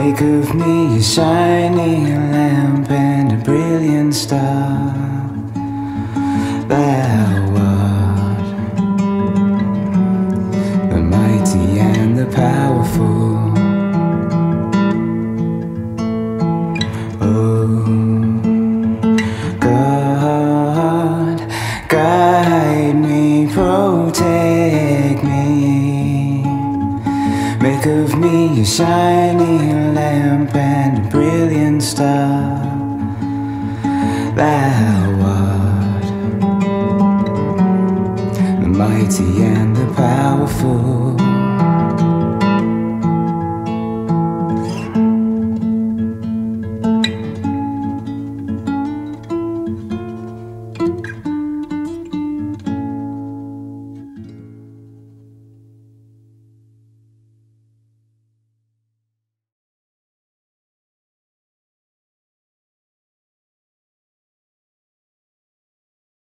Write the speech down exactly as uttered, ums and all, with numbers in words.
Make of me a shining lamp and a brilliant star. Thou art the mighty and the powerful. Oh God, guide me, protect me. Make of me a shining lamp and a brilliant star. Thou art the mighty and the powerful.